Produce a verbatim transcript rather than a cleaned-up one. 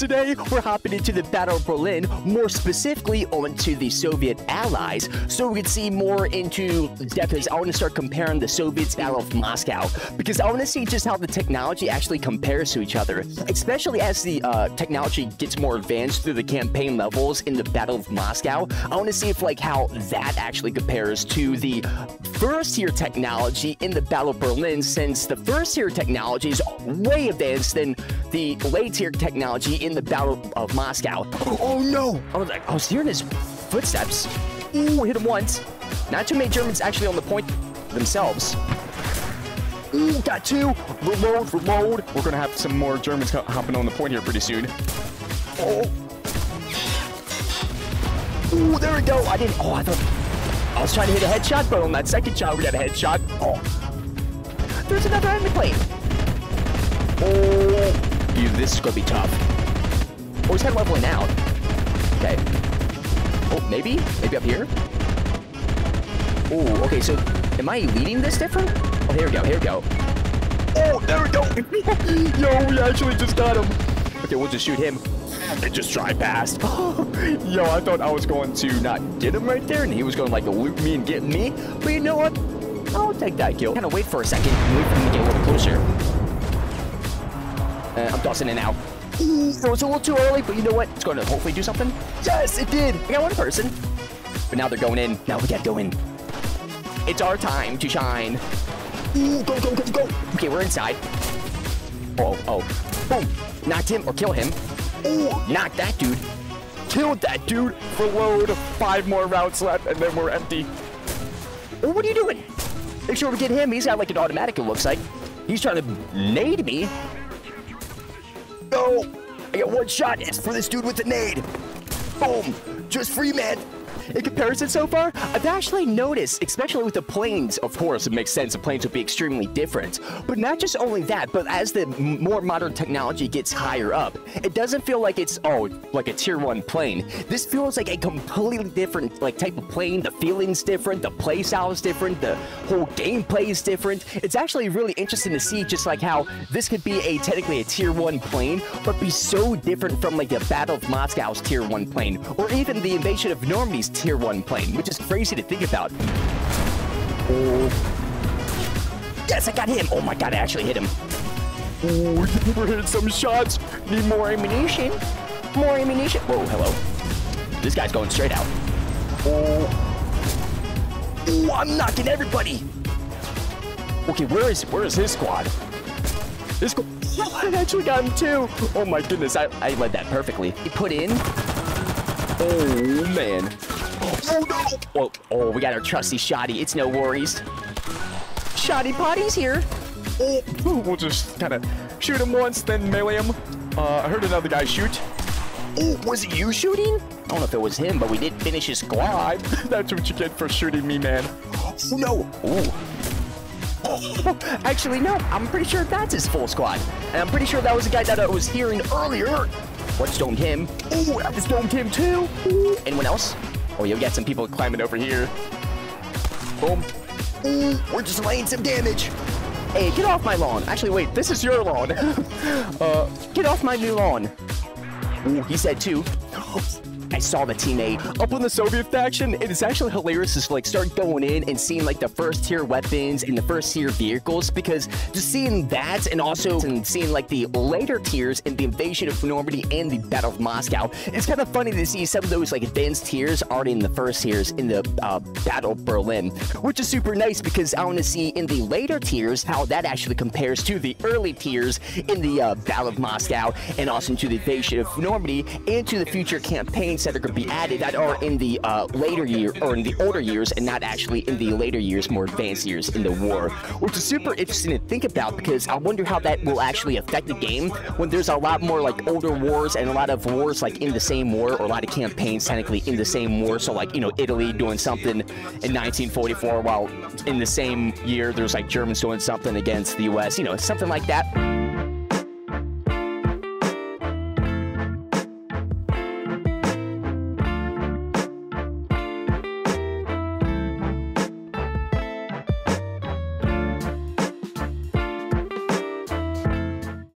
Today, we're hopping into the Battle of Berlin, more specifically onto the Soviet allies, so we can see more into depth. I want to start comparing the Soviets' Battle of Moscow, because I want to see just how the technology actually compares to each other, especially as the uh, technology gets more advanced through the campaign levels in the Battle of Moscow. I want to see if, like, how that actually compares to the first-tier technology in the Battle of Berlin, since the first-tier technology is way advanced than the late-tier technology in the Battle of Moscow. Oh, oh no! I was like, I was hearing his footsteps. Ooh, hit him once. Not too many Germans actually on the point themselves. Ooh, got two. Reload, reload. We're gonna have some more Germans hopping on the point here pretty soon. Oh. Ooh, there we go. I didn't. Oh, I thought I was trying to hit a headshot, but on that second shot, we got a headshot. Oh. There's another enemy plane. Oh. Dude, this is gonna be tough. Oh, he's kind of leveling out. Okay. Oh, maybe? Maybe up here? Oh, okay, so am I leading this different? Oh, here we go, here we go. Oh, there we go! Yo, we actually just got him. Okay, we'll just shoot him and just drive past. Yo, I thought I was going to not get him right there, and he was going to, like, loot me and get me. But you know what? I'll take that kill. Kind of wait for a second and wait for him to get a little closer. Uh, I'm tossing it out. Ooh, so it's a little too early, but you know what? It's going to hopefully do something. Yes, it did! I got one person. But now they're going in. Now we gotta go in. It's our time to shine. Ooh, go, go, go, go. Okay, we're inside. Oh, oh. Boom. Knocked him or kill him. Ooh, knocked that dude. Killed that dude. Reload. Five more rounds left, and then we're empty. Oh, what are you doing? Make sure we get him. He's got like an automatic, it looks like. He's trying to nade me. No. I got one shot. It's for this dude with the nade. Boom. Just free, man. In comparison so far, I've actually noticed, especially with the planes, of course, it makes sense, the planes would be extremely different. But not just only that, but as the more modern technology gets higher up, it doesn't feel like it's, oh, like a tier one plane. This feels like a completely different, like, type of plane. The feeling's different, the play style is different, the whole gameplay is different. It's actually really interesting to see just, like, how this could be a, technically a tier one plane, but be so different from, like, the Battle of Moscow's tier one plane, or even the invasion of Normandy's tier one plane, which is crazy to think about. Oh. Yes, I got him. Oh my god, I actually hit him. Oh, we're hitting some shots. Need more ammunition. More ammunition. Whoa, hello. This guy's going straight out. Oh. Oh, I'm knocking everybody. Okay, where is where is his squad? His squad. I actually got him too. Oh my goodness, I, I led that perfectly. He put in. Oh man. Oh no! Oh, oh, we got our trusty Shoddy. It's no worries. Shoddy Potty's here. Oh, we'll just kind of shoot him once, then melee him. Uh, I heard another guy shoot. Oh, was it you shooting? I don't know if it was him, but we did finish his squad. That's what you get for shooting me, man. No. Oh. Oh, actually, no. I'm pretty sure that's his full squad, and I'm pretty sure that was the guy that I was hearing earlier. What stoned him? Oh, I just stoned him too. Ooh. Anyone else? Oh, you'll get some people climbing over here. Boom. Ooh, we're just laying some damage. Hey, get off my lawn. Actually, wait, this is your lawn. uh, get off my new lawn. Ooh, he said two. I saw the teammate. Up on the Soviet faction, it is actually hilarious to, like, start going in and seeing, like, the first tier weapons and the first tier vehicles, because just seeing that and also and seeing, like, the later tiers and the invasion of Normandy and the Battle of Moscow, it's kind of funny to see some of those, like, advanced tiers already in the first tiers in the uh, Battle of Berlin, which is super nice because I want to see in the later tiers how that actually compares to the early tiers in the uh, Battle of Moscow and also to the invasion of Normandy and to the future campaigns that are going to be added that are in the uh, later year or in the older years and not actually in the later years, more advanced years in the war, which is super interesting to think about because I wonder how that will actually affect the game when there's a lot more, like, older wars and a lot of wars, like, in the same war or a lot of campaigns technically in the same war. So, like, you know, Italy doing something in nineteen forty-four while in the same year there's, like, Germans doing something against the U S, you know, something like that.